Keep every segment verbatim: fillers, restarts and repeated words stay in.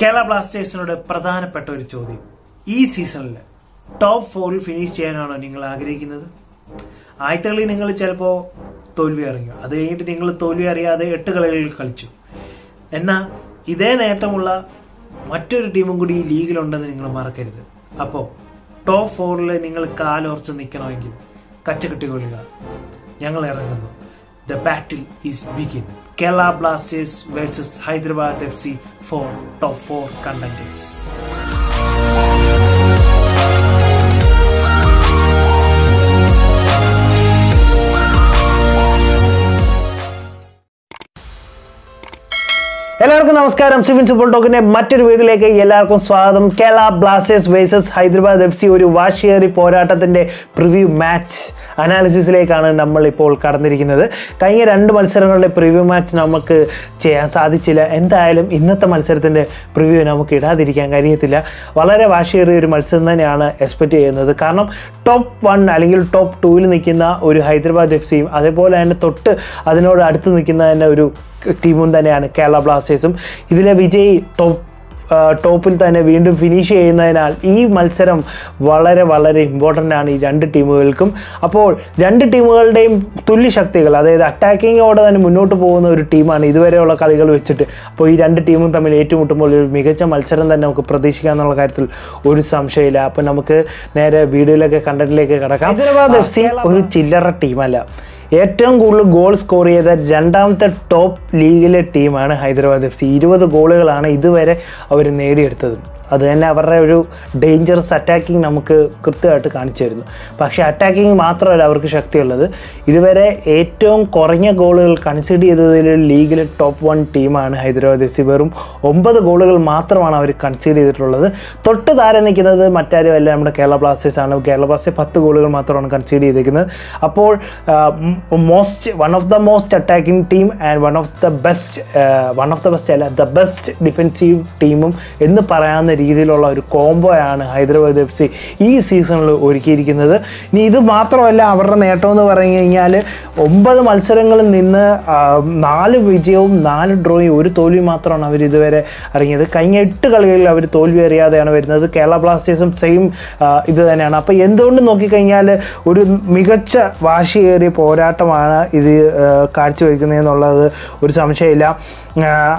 കേരള ബ്ലാസ്റ്റേഴ്സിനോട് പ്രധാനപ്പെട്ട ഒരു ചോദ്യം, ഈ സീസണിൽ ടോപ്പ് ഫോറിൽ ഫിനിഷ് ചെയ്യാനാണോ നിങ്ങൾ ആഗ്രഹിക്കുന്നത്? ആദ്യത്തെ നിങ്ങൾ ചിലപ്പോൾ തോൽവി അറിഞ്ഞു, അത് കഴിഞ്ഞിട്ട് നിങ്ങൾ തോൽവി അറിയാതെ എട്ട് കളികളിൽ കളിച്ചു. എന്നാൽ ഇതേ നേട്ടമുള്ള മറ്റൊരു ടീമും കൂടി ഈ ലീഗിലുണ്ടെന്ന് നിങ്ങൾ മറക്കരുത്. അപ്പോൾ ടോപ്പ് ഫോറിൽ നിങ്ങൾ കാലോർച്ച് നിൽക്കണമെങ്കിൽ കച്ചകെട്ടി കൊള്ളുക, ഞങ്ങൾ ഇറങ്ങുന്നു. The battle is beginning. Kerala Blasters versus Hyderabad F C for top four contenders. എല്ലാവർക്കും നമസ്കാരം. സിവിൻ ഫുട്ബോൾ ടോക്കിന്റെ മറ്റൊരു വീഡിയോയിലേക്ക് എല്ലാവർക്കും സ്വാഗതം. Kerala Blasters versus Hyderabad F C ഒരു വാശിയേറി പോരാട്ടത്തിന്റെ പ്രിവ്യൂ മാച്ച് അനാലിസിസിലേക്കാണ് നമ്മൾ ഇപ്പോൾ കടന്നിരിക്കുന്നത്. കഴിഞ്ഞ രണ്ട് മത്സരങ്ങളുടെ പ്രിവ്യൂ മാച്ച് നമുക്ക് ചെയ്യാൻ സാധിച്ചില്ല. എന്തായാലും ഇന്നത്തെ മത്സരത്തിന്റെ പ്രിവ്യൂ നമുക്ക് ഇടാതിരിക്കാൻ കഴിയത്തില്ല. വളരെ വാശിയേറിയ ഒരു മത്സരം തന്നെയാണ് എക്സ്പെക്ട് ചെയ്യുന്നത്. കാരണം ടോപ്പ് വൺ അല്ലെങ്കിൽ ടോപ്പ് ടൂവിൽ നിൽക്കുന്ന ഒരു ഹൈദരാബാദ് എഫ് സിയും അതേപോലെ തന്നെ തൊട്ട് അതിനോട് അടുത്ത് നിൽക്കുന്ന തന്നെ ഒരു ടീമും തന്നെയാണ് കേരള ബ്ലാസ്റ്റേഴ്സും. ഇതിലെ വിജയി ടോപ്പ് ടോപ്പിൽ തന്നെ വീണ്ടും ഫിനിഷ് ചെയ്യുന്നതിനാൽ ഈ മത്സരം വളരെ വളരെ ഇമ്പോർട്ടൻ്റ് ആണ് ഈ രണ്ട് ടീമുകൾക്കും. അപ്പോൾ രണ്ട് ടീമുകളുടെയും തുല്യശക്തികൾ, അതായത് അറ്റാക്കിങ്ങോടെ തന്നെ മുന്നോട്ട് പോകുന്ന ഒരു ടീമാണ് ഇതുവരെയുള്ള കളികൾ വെച്ചിട്ട്. അപ്പോൾ ഈ രണ്ട് ടീമും തമ്മിൽ ഏറ്റുമുട്ടുമ്പോൾ ഒരു മികച്ച മത്സരം തന്നെ നമുക്ക് പ്രതീക്ഷിക്കാമെന്നുള്ള കാര്യത്തിൽ ഒരു സംശയമില്ല. അപ്പോൾ നമുക്ക് നേരെ വീഡിയോയിലൊക്കെ കണ്ടന്റിലേക്ക് കടക്കാം. ഹൈദരാബാദ് എഫ് സി ഒരു ചില്ലറ ടീമല്ല. ഏറ്റവും കൂടുതൽ ഗോൾ സ്കോർ ചെയ്ത രണ്ടാമത്തെ ടോപ്പ് ലീഗിലെ ടീമാണ് ഹൈദരാബാദ് എഫ് സി. ഇരുപത് ഗോളുകളാണ് ഇതുവരെ അവർ നേടിയെടുത്തത്. അതുതന്നെ അവരുടെ ഒരു ഡേഞ്ചറസ് അറ്റാക്കിങ് നമുക്ക് കൃത്യമായിട്ട് കാണിച്ചു തരുന്നു. പക്ഷേ അറ്റാക്കിങ് മാത്രമല്ല അവർക്ക് ശക്തിയുള്ളത്, ഇതുവരെ ഏറ്റവും കുറഞ്ഞ ഗോളുകൾ കൺസിഡർ ചെയ്തതിൽ ലീഗിലെ ടോപ്പ് വൺ ടീമാണ് ഹൈദരാബാദ് എഫ് സി. വെറും ഒമ്പത് ഗോളുകൾ മാത്രമാണ് അവർ കൺസിഡർ ചെയ്തിട്ടുള്ളത്. തൊട്ട് താഴെ നിൽക്കുന്നത് മറ്റാരും അല്ല, നമ്മുടെ കേരള ബ്ലാസ്റ്റേഴ്സ് ആണ്. കേരള ബ്ലാസ്റ്റേഴ്സ് പത്ത് ഗോളുകൾ മാത്രമാണ് കൺസിഡർ ചെയ്തിരിക്കുന്നത്. അപ്പോൾ most one of the most attacking team and one of the best one of the best അല്ല ദ ബെസ്റ്റ് ഡിഫെൻസീവ് ടീമും എന്ന് പറയാവുന്ന രീതിയിലുള്ള ഒരു കോംബോയാണ് ഹൈദരാബാദ് എഫ് സി ഈ സീസണിൽ ഒരുക്കിയിരിക്കുന്നത്. ഇനി ഇത് മാത്രമല്ല, അവരുടെ നേട്ടമെന്ന് പറഞ്ഞു കഴിഞ്ഞാൽ ഒമ്പത് മത്സരങ്ങളിൽ നിന്ന് നാല് വിജയവും നാല് ഡ്രോയും ഒരു തോൽവി മാത്രമാണ് അവർ ഇതുവരെ അറിഞ്ഞത്. കഴിഞ്ഞ എട്ട് കളികളിൽ അവർ തോൽവി അറിയാതെയാണ് വരുന്നത്. കേരള ബ്ലാസ്റ്റേഴ്സും സെയിം ഇത് തന്നെയാണ്. അപ്പോൾ എന്തുകൊണ്ട് നോക്കിക്കഴിഞ്ഞാൽ ഒരു മികച്ച വാശിയേറിയ പോരാട്ടമാണ് ഇത് കാഴ്ചവെക്കുന്നതെന്നുള്ളത് ഒരു സംശയമില്ല.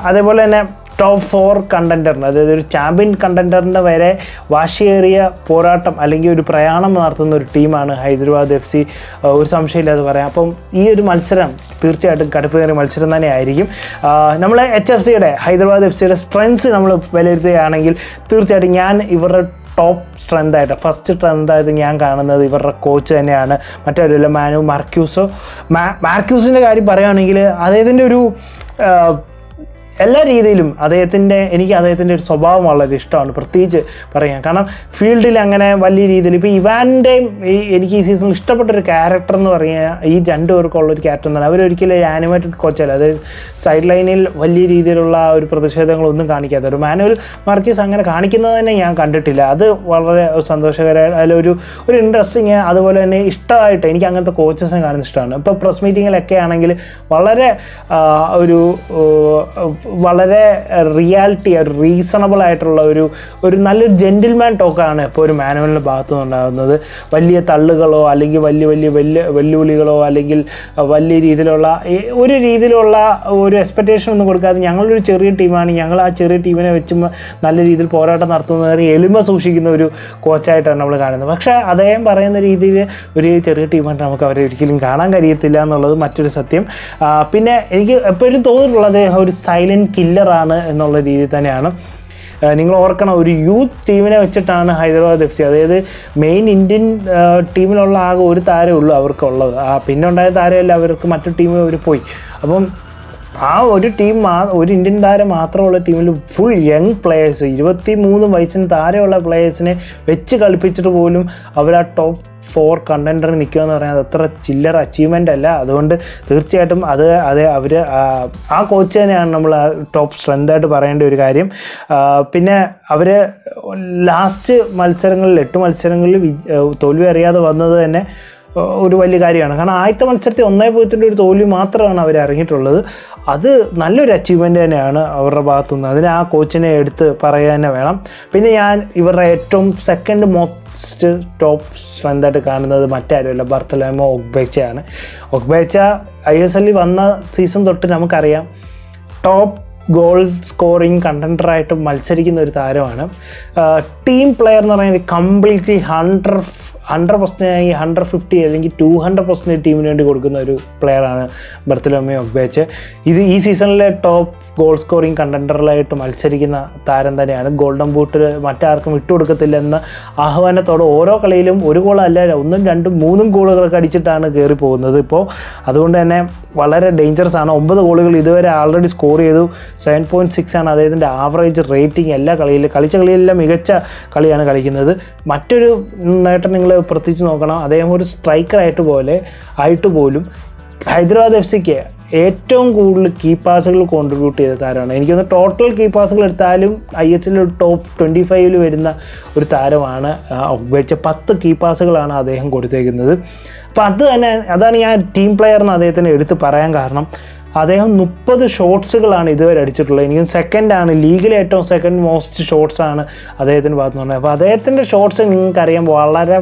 അതേപോലെ തന്നെ ടോപ്പ് ഫോർ കണ്ടൻറ്ററിന്, അതായത് ഒരു ചാമ്പ്യൻ കണ്ടൻറ്ററിൻ്റെ വരെ വാശിയേറിയ പോരാട്ടം അല്ലെങ്കിൽ ഒരു പ്രയാണം നടത്തുന്ന ഒരു ടീമാണ് ഹൈദരാബാദ് എഫ് സി, ഒരു സംശയമില്ലാതെ പറയാം. അപ്പം ഈ ഒരു മത്സരം തീർച്ചയായിട്ടും കടുപ്പേറിയ മത്സരം തന്നെ ആയിരിക്കും. നമ്മൾ എച്ച് എഫ് സിയുടെ ഹൈദരാബാദ് എഫ് സിയുടെ സ്ട്രെങ്ത്സ് നമ്മൾ വിലയിരുത്തുകയാണെങ്കിൽ തീർച്ചയായിട്ടും ഞാൻ ഇവരുടെ ടോപ്പ് സ്ട്രെങ്തായിട്ട് ഫസ്റ്റ് സ്ട്രെങ്തായിട്ട് ഞാൻ കാണുന്നത് ഇവരുടെ കോച്ച് തന്നെയാണ്. മറ്റൊരു മാനു മാർക്യൂസോ മാ മാർക്യൂസിൻ്റെ കാര്യം പറയുകയാണെങ്കിൽ അദ്ദേഹത്തിൻ്റെ ഒരു എല്ലാ രീതിയിലും അദ്ദേഹത്തിൻ്റെ എനിക്ക് അദ്ദേഹത്തിൻ്റെ ഒരു സ്വഭാവം വളരെ ഇഷ്ടമാണ്. പ്രത്യേകിച്ച് പറയാം, കാരണം ഫീൽഡിൽ അങ്ങനെ വലിയ രീതിയിൽ ഇപ്പോൾ ഇവാൻ്റെയും ഈ എനിക്ക് ഈ സീസണിൽ ഇഷ്ടപ്പെട്ടൊരു ക്യാരക്ടർ എന്ന് പറഞ്ഞാൽ ഈ രണ്ടുപേർക്കുള്ളൊരു ക്യാരക്ടർ എന്നാണ്. അവരൊരിക്കലും ഒരു ആനിമേറ്റഡ് കോച്ചല്ല, അതായത് സൈഡ് ലൈനിൽ വലിയ രീതിയിലുള്ള ഒരു പ്രതിഷേധങ്ങളൊന്നും കാണിക്കാത്ത ഒരു മാനുവൽ മാർക്യൂസ് അങ്ങനെ കാണിക്കുന്നത് തന്നെ ഞാൻ കണ്ടിട്ടില്ല. അത് വളരെ സന്തോഷകരമായ അതിലൊരു ഒരു ഇൻട്രസ്റ്റിങ്, അതുപോലെ തന്നെ ഇഷ്ടമായിട്ട് എനിക്ക് അങ്ങനത്തെ കോച്ചസിനെ കാണുന്ന ഇഷ്ടമാണ്. ഇപ്പോൾ പ്രസ് മീറ്റിങ്ങിലൊക്കെ ആണെങ്കിൽ വളരെ ഒരു വളരെ റിയാലിറ്റി ഒരു റീസണബിൾ ആയിട്ടുള്ള ഒരു ഒരു നല്ലൊരു ജെൻറ്റിൽമാൻ ടോക്കാണ് ഇപ്പോൾ ഒരു മാനുവലിൻ്റെ ഭാഗത്തു നിന്നുണ്ടാകുന്നത്. വലിയ തള്ളുകളോ അല്ലെങ്കിൽ വലിയ വലിയ വലിയ വെല്ലുവിളികളോ അല്ലെങ്കിൽ വലിയ രീതിയിലുള്ള ഒരു രീതിയിലുള്ള ഒരു എക്സ്പെക്റ്റേഷൻ ഒന്നും കൊടുക്കാതെ ഞങ്ങളൊരു ചെറിയ ടീമാണ്, ഞങ്ങൾ ആ ചെറിയ ടീമിനെ വെച്ച് നല്ല രീതിയിൽ പോരാട്ടം നടത്തുന്ന ഒരു എളിമ സൂക്ഷിക്കുന്ന ഒരു കോച്ചായിട്ടാണ് നമ്മൾ കാണുന്നത്. പക്ഷേ അദ്ദേഹം പറയുന്ന രീതിയിൽ ഒരു ചെറിയ ടീമായിട്ട് നമുക്ക് അവരെ ഒരിക്കലും കാണാൻ കഴിയത്തില്ല എന്നുള്ളത് മറ്റൊരു സത്യം. പിന്നെ എനിക്ക് എപ്പോഴും തോന്നിയിട്ടുള്ളത് ഒരു സൈലൻറ്റ് കില്ലറാണ് എന്നുള്ള രീതി തന്നെയാണ്. നിങ്ങൾ ഓർക്കണം, ഒരു യൂത്ത് ടീമിനെ വെച്ചിട്ടാണ് ഹൈദരാബാദ് എഫ് സി, അതായത് മെയിൻ ഇന്ത്യൻ ടീമിലുള്ള ആകെ ഒരു താരമേ ഉള്ളൂ അവർക്കുള്ളത്. ആ പിന്നെ ഉണ്ടായ താരമല്ല, അവർക്ക് മറ്റു ടീമിൽ അവർ പോയി. അപ്പം ആ ഒരു ടീം ഒരു ഇന്ത്യൻ താരം മാത്രമുള്ള ടീമിൽ ഫുൾ യങ് പ്ലെയേഴ്സ്, ഇരുപത്തി മൂന്ന് വയസ്സിന് താരമുള്ള പ്ലെയേഴ്സിനെ വെച്ച് കളിപ്പിച്ചിട്ട് പോലും അവർ ആ ടോപ്പ് ഫോർ കണ്ടൻഡറിൽ നിൽക്കുക എന്ന് പറയുന്നത് അത്ര ചില്ലറ അച്ചീവ്മെൻ്റ് അല്ല. അതുകൊണ്ട് തീർച്ചയായിട്ടും അത് അത് അവർ ആ കോച്ച് തന്നെയാണ് നമ്മൾ ആ ടോപ്പ് സ്ട്രെങ്തായിട്ട് പറയേണ്ട ഒരു കാര്യം. പിന്നെ അവർ ലാസ്റ്റ് മത്സരങ്ങളിൽ എട്ട് മത്സരങ്ങളിൽ തോൽവി അറിയാതെ വന്നത് തന്നെ ഒരു വലിയ കാര്യമാണ്. കാരണം ആദ്യത്തെ മത്സരത്തിൽ ഒന്നേ പൂജ്യത്തിൻ്റെ ഒരു തോൽവി മാത്രമാണ് അവർ ഇറങ്ങിയിട്ടുള്ളത്. അത് നല്ലൊരു അച്ചീവ്മെൻ്റ് തന്നെയാണ് അവരുടെ ഭാഗത്തുനിന്ന്. അതിന് ആ കോച്ചിനെ എടുത്ത് പറയാൻ തന്നെ വേണം. പിന്നെ ഞാൻ ഇവരുടെ ഏറ്റവും സെക്കൻഡ് മോസ്റ്റ് ടോപ്പ് സ്ട്രെങ്തായിട്ട് കാണുന്നത് മറ്റാരുമല്ല, ബർത്തലോമ്യൂ ഒഗ്ബെച്ചെയാണ്. ഒഗ്ബെച്ച ഐ എസ് എല്ലിൽ വന്ന സീസൺ തൊട്ട് നമുക്കറിയാം ടോപ്പ് ഗോൾ സ്കോറിങ് കണ്ടൻഡറായിട്ട് മത്സരിക്കുന്ന ഒരു താരമാണ്. ടീം പ്ലെയർ എന്ന് പറയുന്നത് കംപ്ലീറ്റ്ലി ഹൺഡ്രഡ് ഹൺഡ്രഡ് പെർസെൻ്റ് ആണെങ്കിൽ ഹൺഡ്രഡ് ഫിഫ്റ്റി അല്ലെങ്കിൽ ടു ഹൺഡ്രഡ് പെർസെൻറ്റേജ് ടീമിന് വേണ്ടി കൊടുക്കുന്ന ഒരു പ്ലെയറാണ് ബർത്തലോമ്യൂ ഒഗ്ബെച്ചെ. ഇത് ഈ സീസണിലെ ടോപ്പ് ഗോൾ സ്കോറിങ് കണ്ടൻഡറിലായിട്ട് മത്സരിക്കുന്ന താരം തന്നെയാണ്. ഗോൾഡൻ ബൂട്ടിൽ മറ്റാർക്കും വിട്ടുകൊടുക്കത്തില്ല എന്ന ആഹ്വാനത്തോടെ ഓരോ കളിയിലും ഒരു ഗോളല്ല, ഒന്നും രണ്ടും മൂന്നും ഗോളുകളൊക്കെ അടിച്ചിട്ടാണ് കയറി പോകുന്നത് ഇപ്പോൾ. അതുകൊണ്ട് തന്നെ വളരെ ഡേഞ്ചറസ് ആണ്. ഒമ്പത് ഗോളുകൾ ഇതുവരെ ആൾറെഡി സ്കോർ ചെയ്തു. സെവൻ പോയിൻറ്റ് സിക്സ് ആണ് അദ്ദേഹത്തിൻ്റെ ആവറേജ് റേറ്റിംഗ്. എല്ലാ കളിയിലും കളിച്ച കളിയിലെല്ലാം മികച്ച കളിയാണ് കളിക്കുന്നത്. മറ്റൊരു നേട്ടം നിങ്ങൾ പ്രത്യേകിച്ച് നോക്കണം, അദ്ദേഹം ഒരു സ്ട്രൈക്കറായിട്ട് പോലെ ആയിട്ട് പോലും ഹൈദരാബാദ് എഫ് സിക്ക് ഏറ്റവും കൂടുതൽ കീ പാസുകൾ കോൺട്രിബ്യൂട്ട് ചെയ്ത താരമാണ്. എനിക്കൊന്ന് ടോട്ടൽ കീ പാസുകൾ എടുത്താലും ഐ എച്ച് എല്ലിൽ ടോപ്പ് ട്വൻറ്റി ഫൈവിൽ വരുന്ന ഒരു താരമാണ് ഒഗ്ബെച്ചെ. പത്ത് കീ പാസുകളാണ് അദ്ദേഹം കൊടുത്തേക്കുന്നത്. അപ്പം അത് തന്നെ അതാണ് ഞാൻ ടീം പ്ലെയർ എന്ന് അദ്ദേഹത്തിന് എടുത്ത് പറയാൻ കാരണം. അദ്ദേഹം മുപ്പത് ഷോട്ട്സുകളാണ് ഇതുവരെ അടിച്ചിട്ടുള്ളത്. എനിക്കും സെക്കൻഡാണ് ലീഗിലെ ഏറ്റവും സെക്കൻഡ് മോസ്റ്റ് ഷോട്ട്സാണ് അദ്ദേഹത്തിൻ്റെ ഭാഗത്തുനിന്നുള്ളത്. അപ്പോൾ അദ്ദേഹത്തിൻ്റെ ഷോട്ട്സ് നിങ്ങൾക്കറിയാം വളരെ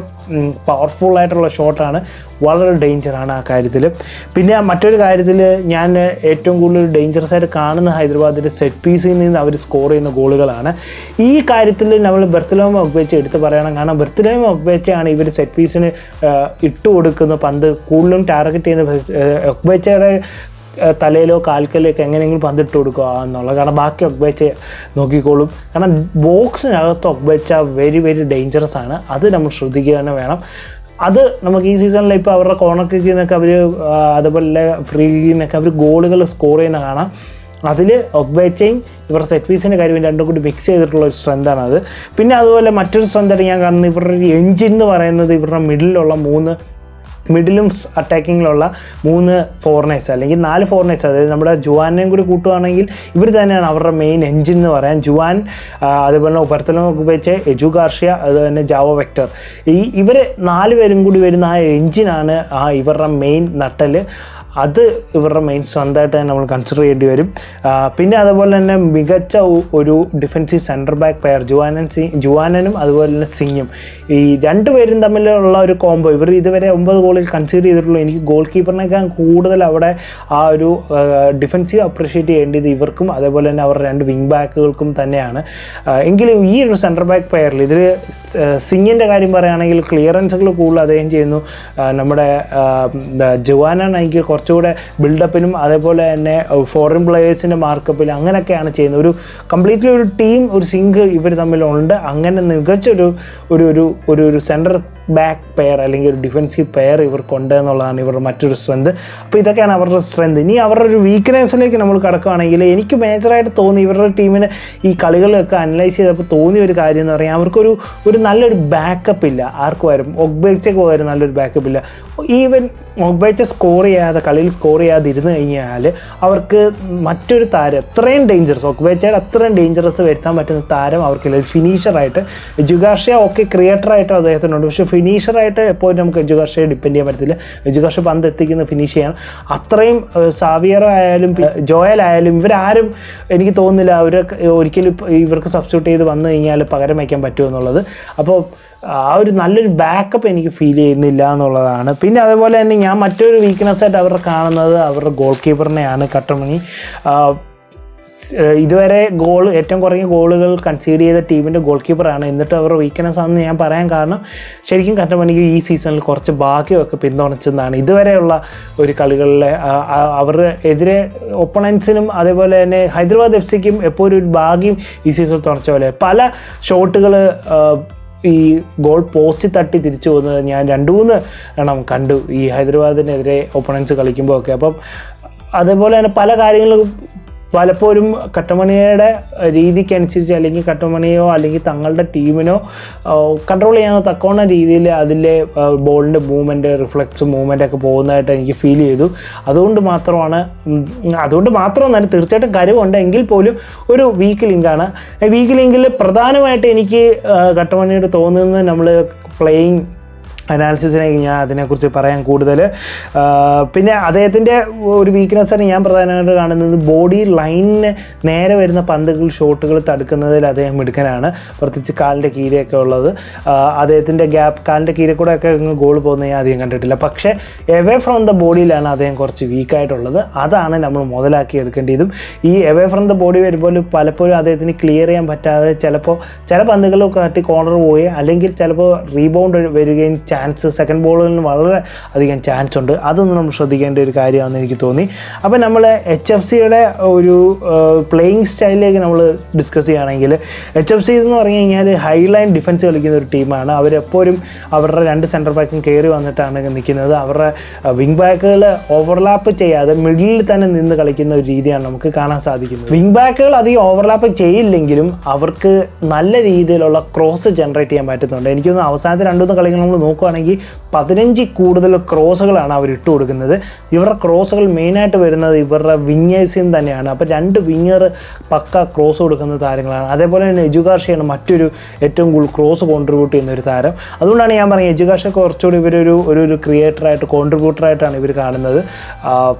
പവർഫുള്ളായിട്ടുള്ള ഷോട്ടാണ്, വളരെ ഡേഞ്ചറാണ് ആ കാര്യത്തിൽ. പിന്നെ മറ്റൊരു കാര്യത്തിൽ ഞാൻ ഏറ്റവും കൂടുതൽ ഡേഞ്ചറസായിട്ട് കാണുന്ന ഹൈദരാബാദിൻ്റെ സെറ്റ് പീസിൽ നിന്ന് അവർ സ്കോർ ചെയ്യുന്ന ഗോളുകളാണ്. ഈ കാര്യത്തിൽ നമ്മൾ ബർത്തലോമ്യൂ ഒഗ്ബെച്ചെ എടുത്ത് പറയണം. കാരണം ബർത്തലോമ്യൂ ഒഗ്ബെച്ചെയാണ് ഇവർ സെറ്റ് പീസിന് ഇട്ട് കൊടുക്കുന്ന പന്ത് കൂടുതലും ടാർഗറ്റ് ചെയ്യുന്ന. ഒഗ്ബെച്ചെയുടെ തലയിലോ കാൽക്കലോ ഒക്കെ എങ്ങനെയെങ്കിലും പന്തിട്ട് കൊടുക്കുക എന്നുള്ളത്. കാരണം ബാക്കി ഒഗ്ബെച്ചെ നോക്കിക്കോളും. കാരണം ബോക്സിനകത്ത് ഒഗ്ബെച്ചെ വെരി വെരി ഡേഞ്ചറസ് ആണ്. അത് നമ്മൾ ശ്രദ്ധിക്കുക തന്നെ വേണം. അത് നമുക്ക് ഈ സീസണിൽ ഇപ്പോൾ അവരുടെ കോർണർ കിക്കിൽ നിന്നൊക്കെ അവർ അതുപോലെ ഫ്രീ കിക്കിൽ നിന്നൊക്കെ അവർ ഗോളുകൾ സ്കോർ ചെയ്യുന്ന കാണാം. അതിൽ ഒഗ്ബെച്ചെയും ഇവരുടെ സെറ്റ് പീസിൻ്റെ കാര്യം രണ്ടും കൂടി മിക്സ് ചെയ്തിട്ടുള്ള ഒരു സ്ട്രെങ്താണത്. പിന്നെ അതുപോലെ മറ്റൊരു സ്ട്രെങ്തായിട്ട് ഞാൻ കാണുന്നത് ഇവരുടെ ഒരു എൻജിൻ എന്ന് പറയുന്നത് ഇവരുടെ മിഡിലുള്ള മൂന്ന് മിഡിലും അറ്റാക്കിങ്ങിലുള്ള മൂന്ന് ഫോറിനേഴ്സ് അല്ലെങ്കിൽ നാല് ഫോറിനേഴ്സ്, അതായത് നമ്മുടെ ജുവാനെയും കൂടി കൂട്ടുകയാണെങ്കിൽ ഇവർ തന്നെയാണ് അവരുടെ മെയിൻ എൻജിൻ എന്ന് പറയാം. ജുവാൻ, അതുപോലെ ബർത്തലോമ്യൂ ഒഗ്ബെച്ചെ, എജു ഗാർഷ്യ, അതുപോലെ ജാവോ വെക്ടർ, ഈ ഇവർ നാല് പേരും കൂടി വരുന്ന ആ എൻജിനാണ് ആ ഇവരുടെ മെയിൻ നട്ടൽ. അത് ഇവരുടെ മെയിൻ സ്വന്തമായിട്ട് തന്നെ നമ്മൾ കൺസിഡർ ചെയ്യേണ്ടി വരും. പിന്നെ അതുപോലെ തന്നെ മികച്ച ഒരു defensive centre back pair Juanan സി ജുവാനനും അതുപോലെ തന്നെ സിംഗും, ഈ രണ്ട് പേരും തമ്മിലുള്ള ഒരു കോംബോ. ഇവർ ഇതുവരെ ഒമ്പത് ഗോളിൽ കൺസിഡർ ചെയ്തിട്ടുള്ളൂ. എനിക്ക് ഗോൾ കീപ്പറിനേക്കാൾ കൂടുതൽ അവിടെ ആ ഒരു ഡിഫൻസീവ് അപ്രിഷ്യേറ്റ് ചെയ്യേണ്ടത് ഇവർക്കും അതേപോലെ തന്നെ അവരുടെ രണ്ട് വിങ് ബാക്കുകൾക്കും തന്നെയാണ്. എങ്കിലും ഈ ഒരു സെൻറ്റർ ബാക്ക് പെയറിൽ ഇതിൽ സിംഗിൻ്റെ കാര്യം പറയുകയാണെങ്കിൽ ക്ലിയറൻസുകൾ കൂടുതൽ അദ്ദേഹം ചെയ്യുന്നു. നമ്മുടെ ജുവാനാണെങ്കിൽ കുറച്ച് കുറച്ചുകൂടെ ബിൽഡപ്പിനും അതേപോലെ തന്നെ ഫോറിൻ പ്ലേയേഴ്സിൻ്റെ മാർക്കപ്പിൽ അങ്ങനെയൊക്കെയാണ് ചെയ്യുന്നത്. ഒരു കംപ്ലീറ്റ്ലി ഒരു ടീം, ഒരു സിങ്ക് ഇവർ തമ്മിലുണ്ട്. അങ്ങനെ മികച്ചൊരു ഒരു ഒരു ഒരു ഒരു സെൻറ്റർ ബാക്ക് പെയർ അല്ലെങ്കിൽ ഒരു ഡിഫൻസീവ് പെയർ ഇവർക്കുണ്ട് എന്നുള്ളതാണ് ഇവരുടെ മറ്റൊരു സ്ട്രെങ്ത്. അപ്പോൾ ഇതൊക്കെയാണ് അവരുടെ സ്ട്രെങ്ത്. ഇനി അവരുടെ ഒരു വീക്ക്നെസ്സിലേക്ക് നമ്മൾ കിടക്കുകയാണെങ്കിൽ എനിക്ക് മേജറായിട്ട് തോന്നി ഇവരുടെ ടീമിന് ഈ കളികളൊക്കെ അനലൈസ് ചെയ്തപ്പോൾ തോന്നിയ ഒരു കാര്യം എന്ന് പറഞ്ഞാൽ അവർക്കൊരു ഒരു നല്ലൊരു ബാക്കപ്പ് ഇല്ല. ആർക്ക് വരും? ഒഗ്ബെച്ചെക്ക് വരും നല്ലൊരു ബാക്കപ്പ് ഇല്ല. ഈവൻ ഒഗ്ബെച്ചെ സ്കോർ ചെയ്യാതെ കളിയിൽ സ്കോർ ചെയ്യാതിരുന്നു കഴിഞ്ഞാൽ അവർക്ക് മറ്റൊരു താരം, അത്രയും ഡേഞ്ചറസ് ഒഗ്ബെച്ചെയുടെ അത്രയും ഡേഞ്ചറസ് വരുത്താൻ പറ്റുന്ന താരം അവർക്കില്ല. ഒരു ഫിനിഷറായിട്ട് ജുഗാർഷ്യ ഒക്കെ ക്രിയേറ്ററായിട്ടും അദ്ദേഹത്തിനുണ്ട്, പക്ഷേ ഫിനിഷറായിട്ട് എപ്പോഴും നമുക്ക് എജുഗാർഷയെ ഡിപ്പെൻഡ് ചെയ്യാൻ പറ്റത്തില്ല. എജുഗാർഷ പന്ത് എത്തിക്കുന്ന ഫിനിഷ് ചെയ്യണം. അത്രയും സാവിയർ ആയാലും ജോയലായാലും ഇവരാരും എനിക്ക് തോന്നുന്നില്ല അവർ ഒരിക്കലും ഇവർക്ക് സബ്സ്റ്റിറ്റ്യൂട്ട് ചെയ്ത് വന്നു കഴിഞ്ഞാൽ പകരം വയ്ക്കാൻ പറ്റുമെന്നുള്ളത്. അപ്പോൾ ആ ഒരു നല്ലൊരു ബാക്കപ്പ് എനിക്ക് ഫീൽ ചെയ്യുന്നില്ല എന്നുള്ളതാണ്. പിന്നെ അതുപോലെ തന്നെ ഞാൻ മറ്റൊരു വീക്ക്നെസ്സായിട്ട് അവർ കാണുന്നത് അവരുടെ ഗോൾ കീപ്പറിനെയാണ്. കട്ടമണി ഇതുവരെ ഗോൾ ഏറ്റവും കുറഞ്ഞ ഗോളുകൾ കൺസീഡ് ചെയ്ത ടീമിൻ്റെ ഗോൾ കീപ്പറാണ്. എന്നിട്ട് അവരുടെ വീക്ക്നെസ് ആണെന്ന് ഞാൻ പറയാൻ കാരണം ശരിക്കും കട്ടമണിക്ക് ഈ സീസണിൽ കുറച്ച് ഭാഗ്യമൊക്കെ പിന്തുണച്ചെന്നാണ്. ഇതുവരെയുള്ള ഒരു കളികളിലെ അവരുടെ എതിരെ ഒപ്പണൻസിനും അതേപോലെ തന്നെ ഹൈദരാബാദ് എഫ് സിക്കും എപ്പോഴും ഒരു ഭാഗ്യം ഈ സീസണിൽ തുണച്ച പോലെ പല ഷോട്ടുകൾ ഈ ഗോൾ പോസ്റ്റ് തട്ടി തിരിച്ചു പോകുന്നത് ഞാൻ രണ്ട് മൂന്ന് എണ്ണം കണ്ടു ഈ ഹൈദരാബാദിനെതിരെ ഒപ്പണൻസ് കളിക്കുമ്പോൾ ഒക്കെ. അപ്പം അതേപോലെ തന്നെ പല കാര്യങ്ങളും പലപ്പോഴും കട്ടമണിയുടെ രീതിക്കനുസരിച്ച് അല്ലെങ്കിൽ കട്ടമണിയോ അല്ലെങ്കിൽ തങ്ങളുടെ ടീമിനോ കൺട്രോൾ ചെയ്യാൻ തക്കവണ്ണ രീതിയിൽ അതിലെ ബോളിൻ്റെ മൂവ്മെൻറ്റ്, റിഫ്ലക്സ് മൂവ്മെൻറ്റൊക്കെ പോകുന്നതായിട്ട് എനിക്ക് ഫീൽ ചെയ്തു. അതുകൊണ്ട് മാത്രമാണ് അതുകൊണ്ട് മാത്രമാണ് തീർച്ചയായിട്ടും കഴിവുണ്ടെങ്കിൽ പോലും ഒരു വീക്ക് ലിങ്കാണ്. വീക്ക് ലിങ്കിൽ പ്രധാനമായിട്ട് എനിക്ക് കട്ടമണിയോട് തോന്നുന്നത് നമ്മൾ പ്ലേയിങ് അനാലിസിസിനെ ഞാൻ അതിനെക്കുറിച്ച് പറയാൻ കൂടുതൽ. പിന്നെ അദ്ദേഹത്തിൻ്റെ ഒരു വീക്ക്നെസ്സാണ് ഞാൻ പ്രധാനമായിട്ട് കാണുന്നത്, ബോഡി ലൈനിന് നേരെ വരുന്ന പന്തുകൾ ഷോട്ടുകൾ തടുക്കുന്നതിൽ അദ്ദേഹം മിടുക്കനാണ്. പ്രത്യേകിച്ച് കാലിൻ്റെ കീരയൊക്കെ ഉള്ളത് അദ്ദേഹത്തിൻ്റെ ഗ്യാപ്പ് കാലിൻ്റെ കീര കൂടെ ഒക്കെ ഗോൾ പോകുന്നത് ഞാൻ അധികം കണ്ടിട്ടില്ല. പക്ഷേ എവേ ഫ്രം ദ ബോഡിയിലാണ് അദ്ദേഹം കുറച്ച് വീക്കായിട്ടുള്ളത്. അതാണ് നമ്മൾ മുതലാക്കി എടുക്കേണ്ടതും. ഈ എവേ ഫ്രം ദ ബോഡി വരുമ്പോൾ പലപ്പോഴും അദ്ദേഹത്തിന് ക്ലിയർ ചെയ്യാൻ പറ്റാതെ ചിലപ്പോൾ ചില പന്തുകൾ തട്ടി കോർണർ പോയി, അല്ലെങ്കിൽ ചിലപ്പോൾ റീബൗണ്ട് വരികയും ചാൻസ് സെക്കൻഡ് ബോളിന് വളരെ അധികം ചാൻസ് ഉണ്ട്. അതൊന്നും നമ്മൾ ശ്രദ്ധിക്കേണ്ട ഒരു കാര്യമാണെന്ന് എനിക്ക് തോന്നി. അപ്പോൾ നമ്മൾ എച്ച് എഫ് സിയുടെ ഒരു പ്ലേയിങ് സ്റ്റൈലിലേക്ക് നമ്മൾ ഡിസ്കസ് ചെയ്യുകയാണെങ്കിൽ, എച്ച് എഫ് സി എന്ന് പറഞ്ഞു കഴിഞ്ഞാൽ ഹൈലൈൻ ഡിഫൻസ് കളിക്കുന്ന ഒരു ടീമാണ്. അവരെപ്പോഴും അവരുടെ രണ്ട് സെൻറ്റർ ബാക്കും കയറി വന്നിട്ടാണ് നിൽക്കുന്നത്. അവരുടെ വിങ് ബാക്കുകൾ ഓവർലാപ്പ് ചെയ്യാതെ മിഡിലിൽ തന്നെ നിന്ന് കളിക്കുന്ന ഒരു രീതിയാണ് നമുക്ക് കാണാൻ സാധിക്കുന്നത്. വിങ് ബാക്കുകൾ അധികം ഓവർലാപ്പ് ചെയ്യില്ലെങ്കിലും അവർക്ക് നല്ല രീതിയിലുള്ള ക്രോസ് ജനറേറ്റ് ചെയ്യാൻ പറ്റുന്നുണ്ട്. എനിക്കൊന്ന് അവസാനത്തെ രണ്ടുമൂന്ന് കളികൾ നമ്മൾ നോക്കുക ണെങ്കിൽ പതിനഞ്ചിൽ കൂടുതൽ ക്രോസുകളാണ് അവർ ഇട്ട് കൊടുക്കുന്നത്. ഇവരുടെ ക്രോസുകൾ മെയിനായിട്ട് വരുന്നത് ഇവരുടെ വിങ്ങേഴ്സിൽ തന്നെയാണ്. അപ്പോൾ രണ്ട് വിങ്ങർ പക്ക ക്രോസ് കൊടുക്കുന്ന താരങ്ങളാണ്. അതേപോലെ തന്നെ എജുകാർഷയാണ് മറ്റൊരു ഏറ്റവും കൂടുതൽ ക്രോസ് കോൺട്രിബ്യൂട്ട് ചെയ്യുന്നൊരു താരം. അതുകൊണ്ടാണ് ഞാൻ പറഞ്ഞത് എജുകാർഷ കുറച്ചുകൂടി ഇവരൊരു ഒരു ഒരു ക്രിയേറ്ററായിട്ട് കോൺട്രിബ്യൂട്ടറായിട്ടാണ് ഇവർ കാണുന്നത്.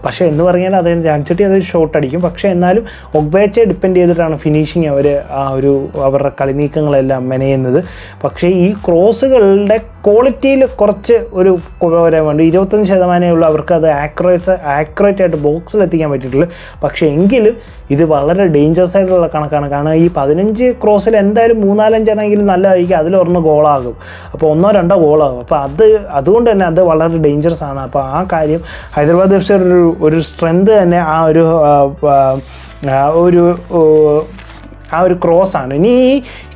പക്ഷേ എന്ന് പറഞ്ഞാൽ അദ്ദേഹം ചാൻസിട്ടി അത് ഷോട്ട് അടിക്കും. പക്ഷേ എന്നാലും ഒഗ്ബേച്ചെ ഡിപ്പെൻഡ് ചെയ്തിട്ടാണ് ഫിനിഷിങ് അവർ ആ ഒരു അവരുടെ കളിനീക്കങ്ങളെല്ലാം മെനയുന്നത്. പക്ഷേ ഈ ക്രോസുകളുടെ ക്വാളിറ്റി കുറച്ച് ഒരു കുറവുണ്ട്. ഇരുപത്തഞ്ച് ശതമാനമേ ഉള്ളൂ അവർക്ക് അത് ആക്യുറേറ്റ് ആക്യുറേറ്റ് ആയിട്ട് ബോക്സിൽ എത്തിക്കാൻ പറ്റിയിട്ടുള്ളൂ. പക്ഷേ എങ്കിലും ഇത് വളരെ ഡേഞ്ചറസ് ആയിട്ടുള്ള കണക്കാണ്. കാരണം ഈ പതിനഞ്ച് ക്രോസിൽ എന്തായാലും മൂന്നാലഞ്ചാണെങ്കിലും നല്ലതായിരിക്കും, അതിലൊരെണ്ണം ഗോളാകും. അപ്പോൾ ഒന്നോ രണ്ടോ ഗോളാകും. അപ്പോൾ അത് അതുകൊണ്ട് തന്നെ അത് വളരെ ഡേഞ്ചറസ് ആണ്. അപ്പോൾ ആ കാര്യം ഹൈദരാബാദ് എഫ് സി ഒരു ഒരു സ്ട്രെങ്ത് തന്നെ ആ ഒരു ഒരു ആ ഒരു ക്രോസാണ്. ഇനി ഈ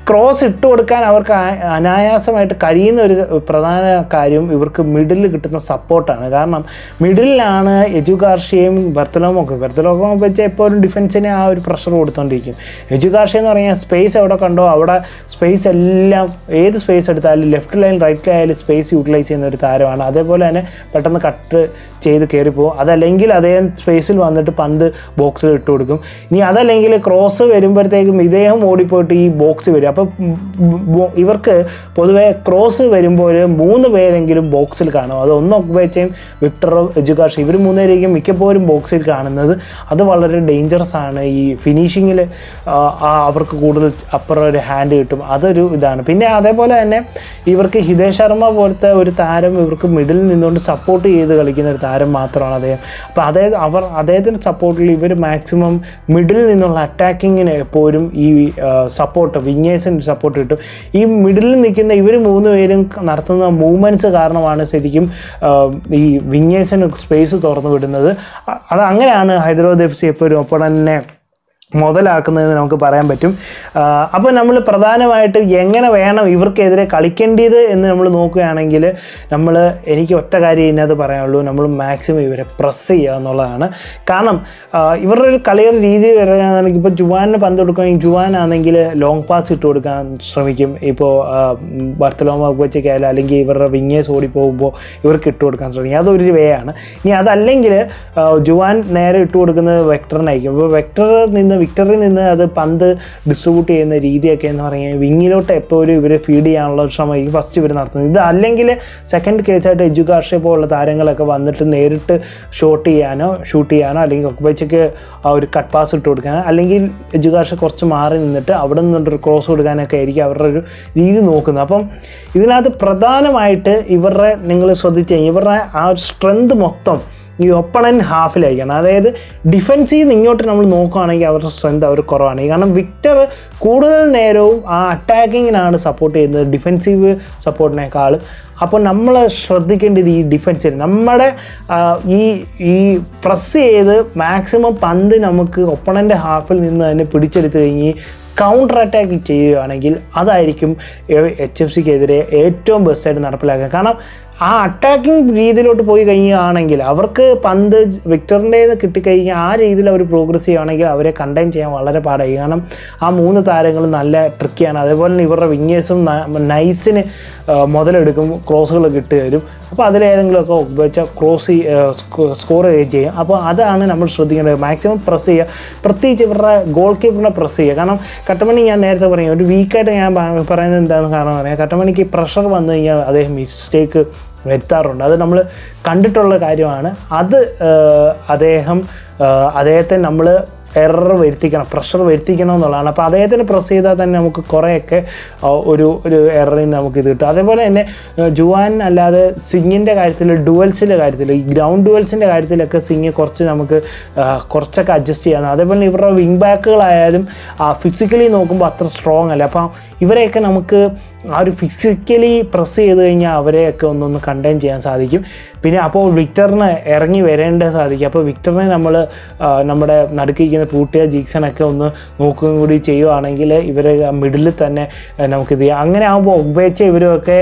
ക്രോസ് ഇട്ട് കൊടുക്കാൻ അവർക്ക് അനായാസമായിട്ട് കഴിയുന്ന ഒരു പ്രധാന കാര്യം ഇവർക്ക് മിഡിൽ കിട്ടുന്ന സപ്പോർട്ടാണ്. കാരണം മിഡിലാണ് എജുകാർഷയും ബർത്തലോമോ ഒക്കെ ബർത്തലോമോ വെച്ച് എപ്പോഴും ഡിഫൻസിന് ആ ഒരു പ്രഷർ കൊടുത്തോണ്ടിരിക്കും. എജുകാർഷ എന്ന് പറഞ്ഞാൽ സ്പേസ് എവിടെ കണ്ടോ അവിടെ സ്പേസ് എല്ലാം, ഏത് സ്പേസ് എടുത്താലും ലെഫ്റ്റ് ലൈൻ റൈറ്റ് ലൈനിൽ സ്പേസ് യൂട്ടിലൈസ് ചെയ്യുന്ന ഒരു താരമാണ്. അതേപോലെ തന്നെ പെട്ടെന്ന് കട്ട് ചെയ്ത് കയറിപ്പോകും. അതല്ലെങ്കിൽ അദ്ദേഹം സ്പേസിൽ വന്നിട്ട് പന്ത് ബോക്സിൽ ഇട്ട് കൊടുക്കും. ഇനി അതല്ലെങ്കിൽ ക്രോസ് വരുമ്പോഴത്തേക്കും ഇദ്ദേഹം ഓടിപ്പോയിട്ട് ഈ ബോക്സ് വരും. അപ്പോൾ ഇവർക്ക് പൊതുവേ ക്രോസ് വരുമ്പോൾ മൂന്ന് പേരെങ്കിലും ബോക്സിൽ കാണും. അത് ഒന്ന് ഒഗ്ബേച്ചയും വിക്ടറും എജുകാർഷയും, ഇവർ മൂന്നുപേരെങ്കിലും മിക്കപ്പോഴും ബോക്സിൽ കാണുന്നത്. അത് വളരെ ഡേഞ്ചറസ് ആണ്. ഈ ഫിനിഷിങ്ങിൽ അവർക്ക് കൂടുതൽ അപ്പുറം ഒരു ഹാൻഡ് കിട്ടും. അതൊരു ഇതാണ്. പിന്നെ അതേപോലെ തന്നെ ഇവർക്ക് ഹിതേഷ് ശർമ്മ പോലത്തെ ഒരു താരം ഇവർക്ക് മിഡിൽ നിന്നുകൊണ്ട് സപ്പോർട്ട് ചെയ്ത് കളിക്കുന്ന ഒരു താരം മാത്രമാണ് അദ്ദേഹം. അപ്പോൾ അതായത് അവർ അദ്ദേഹത്തിൻ്റെ സപ്പോർട്ടിൽ ഇവർ മാക്സിമം മിഡിൽ നിന്നുള്ള അറ്റാക്കിങ്ങിന് എപ്പോഴും ഈ സപ്പോർട്ട് വിങ്ങേ സപ്പോർട്ട് കിട്ടും. ഈ മിഡിലിൽ നിൽക്കുന്ന ഇവർ മൂന്ന് പേരും നടത്തുന്ന മൂവ്മെൻറ്റ്സ് കാരണമാണ് ശരിക്കും ഈ വിങ്ങേഴ്സിന് സ്പേസ് തുറന്നു വിടുന്നത്. അത് അങ്ങനെയാണ് ഹൈദരാബാദ് എഫ് സി എപ്പോഴും ഒപ്പണനെ മുതലാക്കുന്നതെന്ന് നമുക്ക് പറയാൻ പറ്റും. അപ്പോൾ നമ്മൾ പ്രധാനമായിട്ട് എങ്ങനെ വേണം ഇവർക്കെതിരെ കളിക്കേണ്ടത് എന്ന് നമ്മൾ നോക്കുകയാണെങ്കിൽ, നമ്മൾ എനിക്ക് ഒറ്റ കാര്യം ഇതിനകത്ത് പറയാനുള്ളൂ, നമ്മൾ മാക്സിമം ഇവരെ പ്രസ് ചെയ്യുക എന്നുള്ളതാണ്. കാരണം ഇവരുടെ ഒരു കളിയുടെ രീതി പറയുകയാണെങ്കിൽ, ഇപ്പോൾ ജുവാനിന് പന്ത് കൊടുക്കുകയാണെങ്കിൽ ജുവാനാണെങ്കിൽ ലോങ് പാസ് ഇട്ട് കൊടുക്കാൻ ശ്രമിക്കും. ഇപ്പോൾ ബർത്തലോമോ ഒഗ്ബേച്ചെ അല്ലെങ്കിൽ ഇവരുടെ വിങ്ങേഴ്സ് ഓടിപ്പോകുമ്പോൾ ഇവർക്ക് ഇട്ട് കൊടുക്കാൻ ശ്രമിക്കും. അതൊരു വേ ആണ്. ഇനി അതല്ലെങ്കിൽ ജുവാൻ നേരെ ഇട്ട് കൊടുക്കുന്നത് വെക്ടറിനായിരിക്കും. അപ്പോൾ വെക്ടറിൽ നിന്ന് വിക്ടറിൽ നിന്ന് അത് പന്ത് ഡിസ്ട്രിബ്യൂട്ട് ചെയ്യുന്ന രീതിയൊക്കെ എന്ന് പറഞ്ഞു കഴിഞ്ഞാൽ വിങ്ങിലോട്ട് എപ്പോഴും ഇവർ ഫീഡ് ചെയ്യാനുള്ള ശ്രമമായിരിക്കും ഫസ്റ്റ് ഇവർ നടത്തുന്നത്. ഇത് അല്ലെങ്കിൽ സെക്കൻഡ് കേസായിട്ട് എജുകാർഷ പോലുള്ള താരങ്ങളൊക്കെ വന്നിട്ട് നേരിട്ട് ഷോട്ട് ചെയ്യാനോ ഷൂട്ട് ചെയ്യാനോ അല്ലെങ്കിൽ ഒഗ്ബേച്ചെക്ക് ആ ഒരു കട്ട് പാസ് ഇട്ട് കൊടുക്കാനോ അല്ലെങ്കിൽ എജുകാർഷ കുറച്ച് മാറി നിന്നിട്ട് അവിടെ നിന്നൊരു ക്രോസ് കൊടുക്കാനൊക്കെ ആയിരിക്കും അവരുടെ ഒരു രീതി നോക്കുന്നത്. അപ്പം ഇതിനകത്ത് പ്രധാനമായിട്ട് ഇവരുടെ നിങ്ങൾ ശ്രദ്ധിച്ചു കഴിഞ്ഞാൽ ഇവരുടെ ആ ഒരു സ്ട്രെങ്ത് മൊത്തം ഈ ഒപ്പണൻ്റ് ഹാഫിലായിരിക്കണം. അതായത് ഡിഫൻസിൽ നിന്ന് ഇങ്ങോട്ട് നമ്മൾ നോക്കുകയാണെങ്കിൽ അവരുടെ സ്ട്രെങ്ത് അവർ കുറവാണ്. കാരണം വിക്ടർ കൂടുതൽ നേരവും ആ അറ്റാക്കിങ്ങിനാണ് സപ്പോർട്ട് ചെയ്യുന്നത് ഡിഫൻസീവ് സപ്പോർട്ടിനേക്കാളും. അപ്പോൾ നമ്മൾ ശ്രദ്ധിക്കേണ്ടത് ഈ ഡിഫൻസിൽ നമ്മുടെ ഈ ഈ പ്രസ് ചെയ്ത് മാക്സിമം പന്ത് നമുക്ക് ഒപ്പണൻ്റെ ഹാഫിൽ നിന്ന് തന്നെ പിടിച്ചെടുത്ത് കഴിഞ്ഞ് കൗണ്ടർ അറ്റാക്ക് ചെയ്യുകയാണെങ്കിൽ അതായിരിക്കും എച്ച് എഫ് സിക്കെതിരെ ഏറ്റവും ബെസ്റ്റായിട്ട് നടപ്പിലാക്കുക. കാരണം ആ അറ്റാക്കിംഗ് രീതിയിലോട്ട് പോയി കഴിയുകയാണെങ്കിൽ അവർക്ക് പന്ത് വിക്ടറിൻ്റേത് കിട്ടിക്കഴിഞ്ഞാൽ ആ രീതിയിൽ അവർ പ്രോഗ്രസ് ചെയ്യുകയാണെങ്കിൽ അവരെ കണ്ടെയ്ൻ ചെയ്യാൻ വളരെ പാടായി. കാരണം ആ മൂന്ന് താരങ്ങളും നല്ല ട്രിക്കിയാണ്. അതേപോലെ തന്നെ ഇവരുടെ വിങ്ങേഴ്സും നൈസിന് മുതലെടുക്കും, ക്രോസുകൾ കിട്ടുകയും അപ്പോൾ അതിലേതെങ്കിലുമൊക്കെ വെച്ചാൽ ക്രോസ് സ്കോർ ചെയ്യും. അപ്പോൾ അതാണ് നമ്മൾ ശ്രദ്ധിക്കേണ്ടത്. മാക്സിമം പ്രസ് ചെയ്യുക, പ്രത്യേകിച്ച് ഇവരുടെ ഗോൾ കീപ്പറിനെ പ്രസ് ചെയ്യുക. കാരണം കട്ടമണി ഞാൻ നേരത്തെ പറയും ഒരു വീക്കായിട്ട് ഞാൻ പറയുന്നത് എന്താണെന്ന് കാരണം പറയാം, കട്ടമണിക്ക് പ്രഷർ വന്നു കഴിഞ്ഞാൽ അദ്ദേഹം മിസ്റ്റേക്ക് വരുത്താറുണ്ട്. അത് നമ്മൾ കണ്ടിട്ടുള്ള കാര്യമാണ്. അത് അദ്ദേഹം അദ്ദേഹത്തെ നമ്മൾ എറർ വരുത്തിക്കണം, പ്രഷർ വരുത്തിക്കണം എന്നുള്ളതാണ്. അപ്പോൾ അദ്ദേഹത്തിന് പ്രസ് ചെയ്താൽ തന്നെ നമുക്ക് കുറേയൊക്കെ ഒരു ഒരു എററിൽ നിന്ന് നമുക്കിത് കിട്ടും. അതേപോലെ തന്നെ ജുവാൻ അല്ലാതെ സിംഗിൻ്റെ കാര്യത്തിൽ, ഡുവൽസിൻ്റെ കാര്യത്തിൽ, ഈ ഗ്രൗണ്ട് ഡുവൽസിൻ്റെ കാര്യത്തിലൊക്കെ സിംഗ് കുറച്ച് നമുക്ക് കുറച്ചൊക്കെ അഡ്ജസ്റ്റ് ചെയ്യാം. അതേപോലെ ഇവരുടെ വിങ് ബാക്കുകളായാലും ഫിസിക്കലി നോക്കുമ്പോൾ അത്ര സ്ട്രോങ് അല്ല. അപ്പം ഇവരെയൊക്കെ നമുക്ക് ആ ഒരു ഫിസിക്കലി പ്രസ് ചെയ്ത് കഴിഞ്ഞാൽ അവരെയൊക്കെ ഒന്നൊന്ന് കണ്ടെയ്ൻ ചെയ്യാൻ സാധിക്കും. പിന്നെ അപ്പോൾ വിക്ടറിന് ഇറങ്ങി വരേണ്ടത് സാധിക്കും. അപ്പോൾ വിക്ടറിനെ നമ്മൾ നമ്മുടെ നടുക്കിരിക്കുന്ന പൂട്ടിയ ജീക്സനൊക്കെ ഒന്ന് നോക്കുകയും കൂടി ചെയ്യുകയാണെങ്കിൽ ഇവരെ മിഡിലിൽ തന്നെ നമുക്കിത് ചെയ്യാം. അങ്ങനെ ആകുമ്പോൾ ഒഗ്ബേച്ച ഇവരൊക്കെ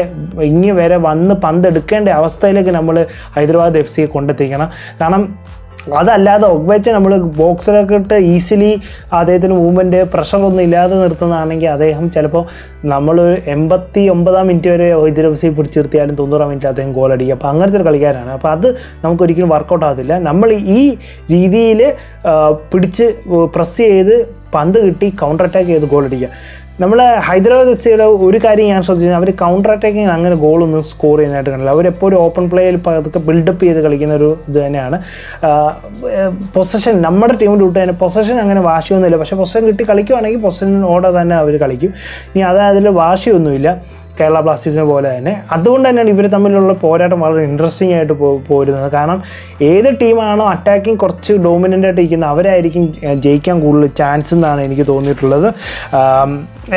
ഇനി വരെ വന്ന് പന്തെടുക്കേണ്ട അവസ്ഥയിലേക്ക് നമ്മൾ ഹൈദരാബാദ് എഫ് സിയെ കൊണ്ടെത്തിക്കണം. കാരണം അതല്ലാതെ ഒഗ്ബേച്ച നമ്മൾ ബോക്സിലൊക്കെ ഇട്ട് ഈസിലി അദ്ദേഹത്തിന് മൂവ്മെൻറ്റ് പ്രഷറൊന്നും ഇല്ലാതെ നിർത്തുന്നതാണെങ്കിൽ അദ്ദേഹം ചിലപ്പോൾ നമ്മൾ എൺപത്തി ഒമ്പതാം മിനിറ്റ് വരെ ഹൈദരാബാദിനെ പിടിച്ച് നിർത്തിയാലും തൊണ്ണൂറാം മിനിറ്റ് അദ്ദേഹം ഗോൾ അടിക്കും. അപ്പോൾ അങ്ങനത്തെ ഒരു കളിക്കാരാണ്. അപ്പോൾ അത് നമുക്കൊരിക്കലും വർക്കൗട്ട് ആകത്തില്ല. നമ്മൾ ഈ രീതിയിൽ പിടിച്ച് പ്രസ് ചെയ്ത് പന്ത് കിട്ടി കൗണ്ടർ അറ്റാക്ക് ചെയ്ത് ഗോൾ അടിക്കുക. നമ്മൾ ഹൈദരാബാദ് എഫ് സിയുടെ ഒരു കാര്യം ഞാൻ ശ്രദ്ധിച്ചത്, അവർ കൗണ്ടർ അറ്റാക്കിങ് അങ്ങനെ ഗോളൊന്നും സ്കോർ ചെയ്യുന്നതായിട്ട് കണ്ടില്ല. അവരെപ്പോഴും ഓപ്പൺ പ്ലേയിൽ അതൊക്കെ ബിൽഡപ്പ് ചെയ്ത് കളിക്കുന്ന ഒരു ഇത് തന്നെയാണ്. പൊസഷൻ നമ്മുടെ ടീമിൻ്റെ വിട്ട് തന്നെ പൊസഷൻ അങ്ങനെ വാശിയൊന്നുമില്ല. പക്ഷേ പൊസഷൻ കിട്ടി കളിക്കുകയാണെങ്കിൽ പൊസഷനോടെ തന്നെ അവർ കളിക്കും. ഇനി അത് അതിൽ വാശിയൊന്നുമില്ല കേരള ബ്ലാസ്റ്റേഴ്സിനെ പോലെ തന്നെ. അതുകൊണ്ട് തന്നെയാണ് ഇവർ തമ്മിലുള്ള പോരാട്ടം വളരെ ഇൻട്രസ്റ്റിംഗ് ആയിട്ട് പോരുന്നത്. കാരണം ഏത് ടീമാണോ അറ്റാക്കിങ് കുറച്ച് ഡോമിനൻ്റ് ആയിട്ട് ഇരിക്കുന്നത് അവരായിരിക്കും ജയിക്കാൻ കൂടുതൽ ചാൻസ് എന്നാണ് എനിക്ക് തോന്നിയിട്ടുള്ളത്.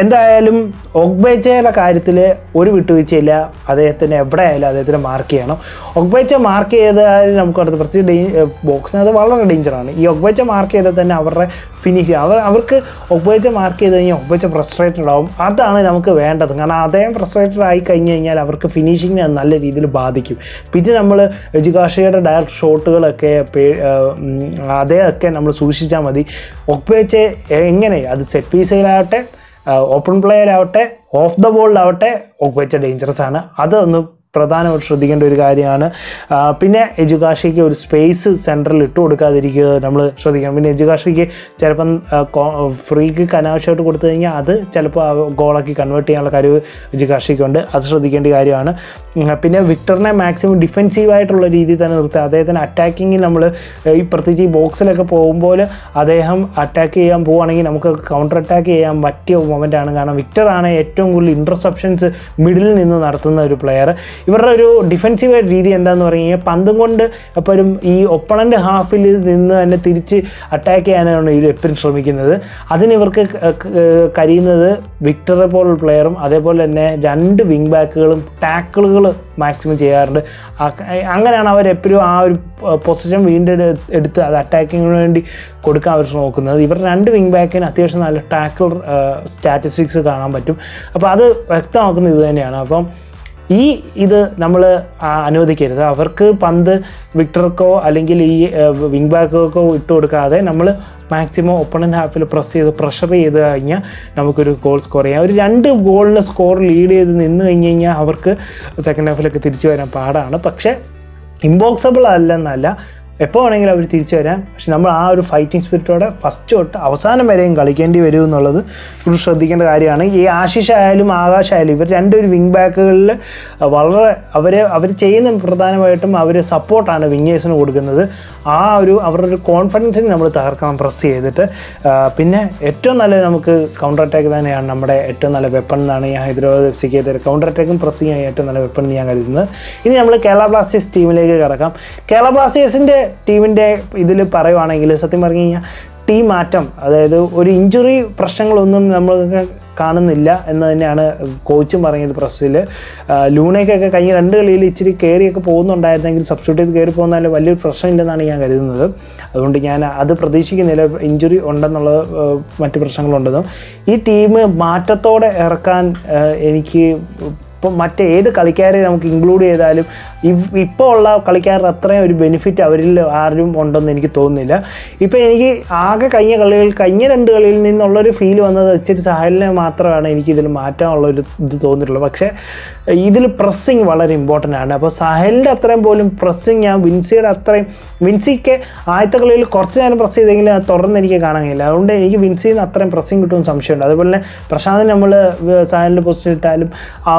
എന്തായാലും ഒഗ്ബേച്ചയുടെ കാര്യത്തിൽ ഒരു വിട്ടുവീഴ്ചയില്ല. അദ്ദേഹത്തിന് എവിടെ ആയാലും അദ്ദേഹത്തിന് മാർക്ക് ചെയ്യണം. ഒഗ്ബേച്ച മാർക്ക് ചെയ്താൽ നമുക്ക് അടുത്ത് പ്രത്യേകിച്ച് ഡേ ബോക്സിന് അത് വളരെ ഡേഞ്ചറാണ്. ഈ ഒഗ്ബേച്ച മാർക്ക് ചെയ്താൽ തന്നെ അവരുടെ ഫിനിഷ് അവർ അവർക്ക് ഒഗ്ബേച്ച മാർക്ക് ചെയ്ത് കഴിഞ്ഞാൽ ഒഗ്ബേച്ച ഫ്രസ്ട്രേറ്റഡ് ആവും. അതാണ് നമുക്ക് വേണ്ടത്. കാരണം അദ്ദേഹം ഫ്രസ്ട്രേറ്റഡ് ആയി കഴിഞ്ഞ് കഴിഞ്ഞാൽ അവർക്ക് ഫിനിഷിങ്ങിനെ നല്ല രീതിയിൽ ബാധിക്കും. പിന്നെ നമ്മൾ എജുകാഷയുടെ ഡയറക്റ്റ് ഷോട്ടുകളൊക്കെ അതേയൊക്കെ നമ്മൾ സൂക്ഷിച്ചാൽ മതി. ഒഗ്ബേച്ച എങ്ങനെ അത് സെറ്റ് പീസിലാവട്ടെ, ഓപ്പൺ പ്ലേയിലാവട്ടെ, ഓഫ് ദ ബോളിലാവട്ടെ ഒഗ്ബേച്ച ഡേഞ്ചറസ് ആണ്. അതൊന്ന് പ്രധാനമായിട്ട് ശ്രദ്ധിക്കേണ്ട ഒരു കാര്യമാണ്. പിന്നെ എജുകാഷയ്ക്ക് ഒരു സ്പേസ് സെൻറ്ററിൽ ഇട്ട് കൊടുക്കാതിരിക്കുക നമ്മൾ ശ്രദ്ധിക്കണം. പിന്നെ എജുകാഷയ്ക്ക് ചിലപ്പം ഫ്രീക്ക് അനാവശ്യമായിട്ട് കൊടുത്തു കഴിഞ്ഞാൽ അത് ചിലപ്പോൾ ഗോളാക്കി കൺവേർട്ട് ചെയ്യാനുള്ള കഴിവ് എജുകാഷയ്ക്കുണ്ട്. അത് ശ്രദ്ധിക്കേണ്ട കാര്യമാണ്. പിന്നെ വിക്ടറിനെ മാക്സിമം ഡിഫെൻസീവായിട്ടുള്ള രീതിയിൽ തന്നെ നിർത്തുക. അദ്ദേഹത്തിന് അറ്റാക്കിങ്ങിൽ നമ്മൾ ഈ പ്രത്യേകിച്ച് ഈ ബോക്സിലൊക്കെ പോകുമ്പോൾ അദ്ദേഹം അറ്റാക്ക് ചെയ്യാൻ പോവുകയാണെങ്കിൽ നമുക്ക് കൗണ്ടർ അറ്റാക്ക് ചെയ്യാൻ പറ്റിയ മൊമെൻ്റാണ്. കാരണം വിക്ടറാണ് ഏറ്റവും കൂടുതൽ ഇൻ്റർസെപ്ഷൻസ് മിഡിലിൽ നിന്ന് നടത്തുന്ന ഒരു പ്ലെയർ. ഇവരുടെ ഒരു ഡിഫെൻസീവ് രീതി എന്താണെന്ന് പറഞ്ഞു കഴിഞ്ഞാൽ പന്തും കൊണ്ട് എപ്പോഴും ഈ ഒപ്പണൻ്റ് ഹാഫിൽ നിന്ന് തന്നെ തിരിച്ച് അറ്റാക്ക് ചെയ്യാനാണ് ഇവർ എപ്പോഴും ശ്രമിക്കുന്നത്. അതിനിവർക്ക് കഴിയുന്നത് വിക്ടറെ പോലുള്ള പ്ലെയറും അതേപോലെ തന്നെ രണ്ട് വിങ് ബാക്കുകളും ടാക്കിളുകൾ മാക്സിമം ചെയ്യാറുണ്ട്. അങ്ങനെയാണ് അവരെപ്പോഴും ആ ഒരു പൊസിഷൻ വീണ്ടും എടുത്ത് അത് അറ്റാക്കിങ്ങിന് വേണ്ടി കൊടുക്കാൻ അവർ നോക്കുന്നത്. ഇവർ രണ്ട് വിങ് ബാക്കിന് അത്യാവശ്യം നല്ല ടാക്കിൾ സ്റ്റാറ്റിസ്റ്റിക്സ് കാണാൻ പറ്റും. അപ്പോൾ അത് വ്യക്തമാക്കുന്നത് ഇത് തന്നെയാണ്. അപ്പം ഈ ഇത് നമ്മൾ അനുവദിക്കരുത്. അവർക്ക് പന്ത് വിക്ടർക്കോ അല്ലെങ്കിൽ ഈ വിങ് ബാക്കുകൾക്കോ ഇട്ട് കൊടുക്കാതെ നമ്മൾ മാക്സിമം ഒപ്പണൻ്റ് ഹാഫിൽ പ്രസ് ചെയ്ത് പ്രഷർ ചെയ്ത് കഴിഞ്ഞാൽ നമുക്കൊരു ഗോൾ സ്കോർ ചെയ്യാം. ഒരു രണ്ട് ഗോളിന് സ്കോർ ലീഡ് ചെയ്ത് നിന്ന് കഴിഞ്ഞ് കഴിഞ്ഞാൽ അവർക്ക് സെക്കൻഡ് ഹാഫിലൊക്കെ തിരിച്ചു വരാൻ പാടാണ്. പക്ഷേ ഇമ്പോക്സിബിൾ അല്ലെന്നല്ല, എപ്പോൾ വേണമെങ്കിലും അവർ തിരിച്ചു വരാം. പക്ഷെ നമ്മൾ ആ ഒരു ഫൈറ്റിംഗ് സ്പിരിറ്റോടെ ഫസ്റ്റ് തൊട്ട് അവസാനം വരെയും കളിക്കേണ്ടി വരും എന്നുള്ളത് ഒരു ശ്രദ്ധിക്കേണ്ട കാര്യമാണ്. ഈ ആശിഷ് ആയാലും ആകാശായാലും ഇവർ രണ്ടൊരു വിങ് ബാക്കുകളിൽ വളരെ അവർ അവർ ചെയ്യുന്ന പ്രധാനമായിട്ടും അവർ സപ്പോർട്ടാണ് വിങ്ങേഴ്സിന് കൊടുക്കുന്നത്. ആ ഒരു അവരുടെ ഒരു കോൺഫിഡൻസിന് നമ്മൾ തകർക്കണം പ്രസ് ചെയ്തിട്ട്. പിന്നെ ഏറ്റവും നല്ല നമുക്ക് കൗണ്ടർ അറ്റാക്ക് തന്നെയാണ് നമ്മുടെ ഏറ്റവും നല്ല വെപ്പൺ എന്നാണ് ഞാൻ ഹൈദരാബാദ് എഫ് സിക്ക് എതിരെ കൗണ്ടർ അറ്റാക്കും പ്രസ്സിങ്ങും ഏറ്റവും നല്ല വെപ്പൺ എന്ന് ഞാൻ കരുതുന്നത്. ഇനി നമ്മൾ കേരള ബ്ലാസ്റ്റേഴ്സ് ടീമിലേക്ക് കിടക്കാം. കേരള ബ്ലാസ്റ്റേഴ്സിൻ്റെ ടീമിൻ്റെ ഇതിൽ പറയുവാണെങ്കിൽ സത്യം പറഞ്ഞു കഴിഞ്ഞാൽ ടീം മാറ്റം, അതായത് ഒരു ഇഞ്ചുറി പ്രശ്നങ്ങളൊന്നും നമ്മൾ കാണുന്നില്ല എന്ന് തന്നെയാണ് കോച്ചും പറഞ്ഞത് പ്രസ്സിൽ. ലൂണയ്ക്കൊക്കെ കഴിഞ്ഞ രണ്ട് കളിയിൽ ഇച്ചിരി കയറിയൊക്കെ പോകുന്നുണ്ടായിരുന്നെങ്കിൽ സബ്സ്റ്റിറ്റ്യൂട്ട് ചെയ്ത് കയറി പോകുന്നതിൽ വലിയൊരു പ്രശ്നമില്ലെന്നാണ് ഞാൻ കരുതുന്നത്. അതുകൊണ്ട് ഞാൻ അത് പ്രതീക്ഷിക്കുന്നില്ല ഇഞ്ചുറി ഉണ്ടെന്നുള്ള മറ്റ് പ്രശ്നങ്ങളുണ്ടെന്നും. ഈ ടീം മാറ്റത്തോടെ ഇറക്കാൻ എനിക്ക് അപ്പം മറ്റ് ഏത് കളിക്കാരെ നമുക്ക് ഇൻക്ലൂഡ് ചെയ്താലും ഇപ്പോൾ ഉള്ള കളിക്കാരുടെ അത്രയും ഒരു ബെനിഫിറ്റ് അവരിൽ ആരും ഉണ്ടെന്ന് എനിക്ക് തോന്നുന്നില്ല. ഇപ്പോൾ എനിക്ക് ആകെ കഴിഞ്ഞ കളികൾ കഴിഞ്ഞ രണ്ട് കളിയിൽ നിന്നുള്ളൊരു ഫീൽ വന്നത് ഇച്ചിരി സഹലിനെ മാത്രമാണ് എനിക്കിതിൽ മാറ്റാനുള്ളൊരു ഇത് തോന്നിയിട്ടുള്ളത്. പക്ഷേ ഇതിൽ പ്രസ്സിങ് വളരെ ഇമ്പോർട്ടൻ്റ് ആണ്. അപ്പോൾ സഹലിൻ്റെ അത്രയും പോലും പ്രസ്സിങ് ഞാൻ വിൻസിയുടെ അത്രയും വിൻസിക്ക് ആദ്യത്തെ കളിയിൽ കുറച്ച് നേരം പ്രസ് ചെയ്തെങ്കിൽ അത് തുടർന്ന് എനിക്ക് കാണാൻ കഴിയില്ല. അതുകൊണ്ട് എനിക്ക് വിൻസിയിൽ നിന്ന് അത്രയും പ്രസ്സിങ് കിട്ടുമെന്ന് സംശയമുണ്ട്. അതുപോലെ തന്നെ പ്രശാന്തിന് നമ്മൾ സഹലിൻ്റെ പൊസിഷൻ ഇട്ടാലും ആ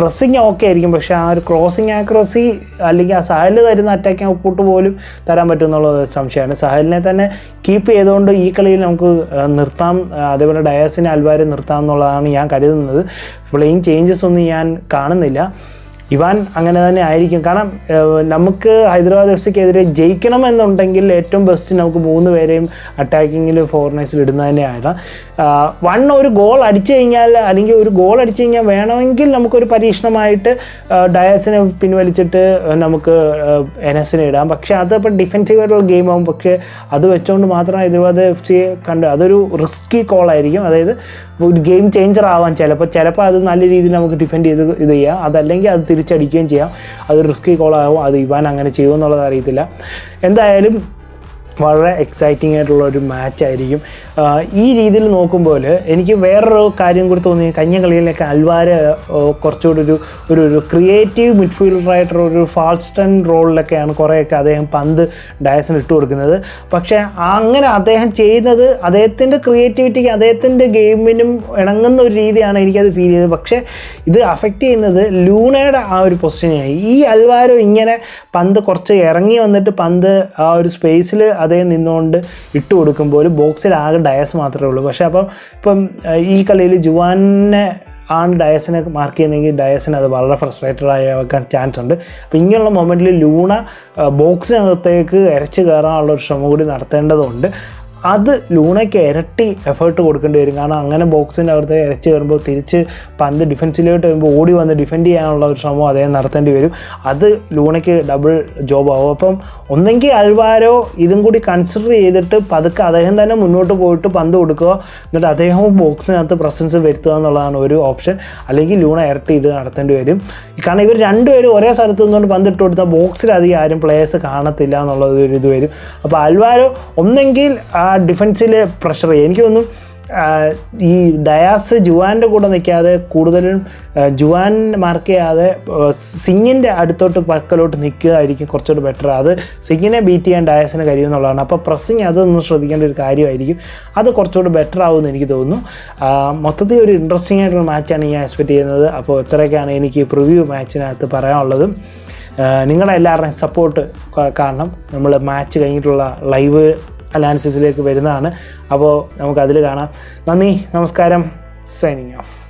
പ്രസ്സിങ് ഓക്കെ ആയിരിക്കും, പക്ഷേ ആ ഒരു ക്രോസിങ് ആക്രസി അല്ലെങ്കിൽ ആ സഹല് തരുന്ന അറ്റാക്കിങ് ഔട്ട്പുട്ട് പോലും തരാൻ പറ്റുമെന്നുള്ളത് സംശയമാണ്. സഹലിനെ തന്നെ കീപ്പ് ചെയ്തുകൊണ്ട് ഈ കളിയിൽ നമുക്ക് നിർത്താം, അതേപോലെ ഡയാസിനെ അൽവാരെ നിർത്താം എന്നുള്ളതാണ് ഞാൻ കരുതുന്നത്. പ്ലേയിങ് ചേഞ്ചസ് ഒന്നും ഞാൻ കാണുന്നില്ല. ഇവാൻ അങ്ങനെ തന്നെ ആയിരിക്കും. കാരണം നമുക്ക് ഹൈദരാബാദ് എഫ് സിക്കെതിരെ ജയിക്കണമെന്നുണ്ടെങ്കിൽ ഏറ്റവും ബെസ്റ്റ് നമുക്ക് മൂന്ന് പേരെയും അറ്റാക്കിങ്ങിൽ ഫോറിനേഴ്സിൽ ഇടുന്നത് തന്നെയാണ്. വൺ ഒരു ഗോൾ അടിച്ചു കഴിഞ്ഞാൽ അല്ലെങ്കിൽ ഒരു ഗോൾ അടിച്ചു കഴിഞ്ഞാൽ വേണമെങ്കിൽ നമുക്കൊരു പരീക്ഷണമായിട്ട് ഡയാസിനെ പിൻവലിച്ചിട്ട് നമുക്ക് എനസിനെ ഇടാം. പക്ഷേ അതിപ്പോൾ ഡിഫെൻസീവായിട്ടുള്ള ഗെയിം ആകും. പക്ഷേ അത് വെച്ചുകൊണ്ട് മാത്രം ഹൈദരാബാദ് എഫ് സിയെ കണ്ട് അതൊരു റിസ്കി കോളായിരിക്കും. അതായത് ഒരു ഗെയിം ചേഞ്ചർ ആവാൻ ചിലപ്പോൾ ചിലപ്പോൾ അത് നല്ല രീതിയിൽ നമുക്ക് ഡിഫെൻഡ് ചെയ്ത് ഇത് ചെയ്യാം, അതല്ലെങ്കിൽ അത് തിരിച്ചടിക്കുകയും ചെയ്യാം. അതൊരു റിസ്കി കോളാകും. അത് ഇവാൻ അങ്ങനെ ചെയ്യുമെന്നുള്ളത് അറിയത്തില്ല. എന്തായാലും വളരെ എക്സൈറ്റിംഗ് ആയിട്ടുള്ളൊരു മാച്ചായിരിക്കും. ഈ രീതിയിൽ നോക്കുമ്പോൾ എനിക്ക് വേറൊരു കാര്യം കൂടി തോന്നി, കഴിഞ്ഞ കളികളിലൊക്കെ അൽവാരെ കുറച്ചുകൂടി ഒരു ഒരു ഒരു ക്രിയേറ്റീവ് മിഡ്ഫീൽഡറായിട്ടുള്ള ഒരു ഫാൾസ്റ്റൺ റോളിലൊക്കെയാണ് കുറേയൊക്കെ അദ്ദേഹം പന്ത് ഡയസിന് ഇട്ട് കൊടുക്കുന്നത്. പക്ഷേ അങ്ങനെ അദ്ദേഹം ചെയ്യുന്നത് അദ്ദേഹത്തിൻ്റെ ക്രിയേറ്റിവിറ്റിക്ക് അദ്ദേഹത്തിൻ്റെ ഗെയിമിനും ഇണങ്ങുന്ന ഒരു രീതിയാണ് എനിക്കത് ഫീൽ ചെയ്തത്. പക്ഷേ ഇത് അഫക്റ്റ് ചെയ്യുന്നത് ലൂണയുടെ ആ ഒരു പൊസിഷനായി. ഈ അൽവാരോ ഇങ്ങനെ പന്ത് കുറച്ച് ഇറങ്ങി വന്നിട്ട് പന്ത് ആ ഒരു സ്പേസിൽ അതേ നിന്നുകൊണ്ട് ഇട്ട് കൊടുക്കുമ്പോൾ ബോക്സിൽ ആകെ ഡയസ് മാത്രമേ ഉള്ളൂ. പക്ഷേ അപ്പം ഇപ്പം ഈ കളിയിൽ ജുവാനെ ആണ് ഡയസിനെ മാർക്ക് ചെയ്യുന്നെങ്കിൽ ഡയസിന് അത് വളരെ ഫ്രസ്ട്രേറ്റഡ് ആയി വെക്കാൻ ചാൻസ് ഉണ്ട്. അപ്പം ഇങ്ങനെയുള്ള മൊമെൻറ്റിൽ ലൂണ ബോക്സിനകത്തേക്ക് ഇരച്ച് കയറാനുള്ള ഒരു ശ്രമം കൂടി നടത്തേണ്ടതുണ്ട്. അത് ലൂണയ്ക്ക് ഇരട്ടി എഫേർട്ട് കൊടുക്കേണ്ടി വരും. കാരണം അങ്ങനെ ബോക്സിൻ്റെ അകത്ത് ഇരച്ച് കയറുമ്പോൾ തിരിച്ച് പന്ത് ഡിഫെൻസിലോട്ട് വരുമ്പോൾ ഓടി വന്ന് ഡിഫെൻഡ് ചെയ്യാനുള്ള ഒരു ശ്രമം അദ്ദേഹം നടത്തേണ്ടി വരും. അത് ലൂണയ്ക്ക് ഡബിൾ ജോബാവും. അപ്പം ഒന്നെങ്കിൽ അൽവാരോ ഇതും കൂടി കൺസിഡർ ചെയ്തിട്ട് പതുക്കെ അദ്ദേഹം തന്നെ മുന്നോട്ട് പോയിട്ട് പന്ത് കൊടുക്കുക, എന്നിട്ട് അദ്ദേഹവും ബോക്സിനകത്ത് പ്രസൻസ് വരുത്തുക എന്നുള്ളതാണ് ഒരു ഓപ്ഷൻ. അല്ലെങ്കിൽ ലൂണ ഇരട്ടി ഇത് നടത്തേണ്ടി വരും. കാരണം ഇവർ രണ്ടുപേരും ഒരേ സ്ഥലത്ത് നിന്നുകൊണ്ട് പന്ത് ഇട്ട് കൊടുത്താൽ ബോക്സിൽ അധികം ആരും പ്ലേയേഴ്സ് കാണത്തില്ല എന്നുള്ളത് ഒരു ഇത് വരും. അപ്പോൾ അൽവാരോ ഒന്നെങ്കിൽ ആ ഡിഫൻസിലെ പ്രഷർ, എനിക്കൊന്നും ഈ ഡയാസ് ജുവാൻ്റെ കൂടെ നിൽക്കാതെ കൂടുതലും ജുവാൻ മാർക്ക് ചെയ്യാതെ സിംഗിൻ്റെ അടുത്തോട്ട് പക്കലോട്ട് നിൽക്കുകയായിരിക്കും കുറച്ചുകൂടി ബെറ്റർ. അത് സിംഗിനെ ബീറ്റ് ചെയ്യാൻ ഡയാസിന് കഴിയുമെന്നുള്ളതാണ്. അപ്പോൾ പ്രസ്സിങ് അതൊന്നും ശ്രദ്ധിക്കേണ്ട ഒരു കാര്യമായിരിക്കും. അത് കുറച്ചുകൂടി ബെറ്റർ ആവുമെന്ന് എനിക്ക് തോന്നുന്നു. മൊത്തത്തിൽ ഒരു ഇൻട്രസ്റ്റിംഗ് ആയിട്ടുള്ള മാച്ചാണ് ഞാൻ എക്സ്പെക്റ്റ് ചെയ്യുന്നത്. അപ്പോൾ ഇത്രയൊക്കെയാണ് എനിക്ക് പ്രിവ്യൂ മാച്ചിനകത്ത് പറയാനുള്ളത്. നിങ്ങളുടെ എല്ലാവരുടെയും സപ്പോർട്ട് കാരണം നമ്മൾ മാച്ച് കഴിഞ്ഞിട്ടുള്ള ലൈവ് അനാലിസിസിലേക്ക് വരുന്നതാണ്. അപ്പോൾ നമുക്കതിൽ കാണാം. നന്ദി, നമസ്കാരം. Signing of.